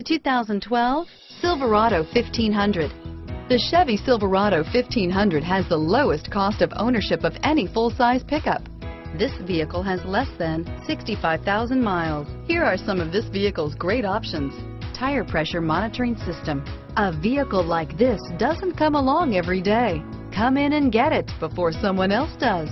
The 2012 Silverado 1500. The Chevy Silverado 1500 has the lowest cost of ownership of any full-size pickup. This vehicle has less than 65,000 miles. Here are some of this vehicle's great options: tire pressure monitoring system. A vehicle like this doesn't come along every day. Come in and get it before someone else does.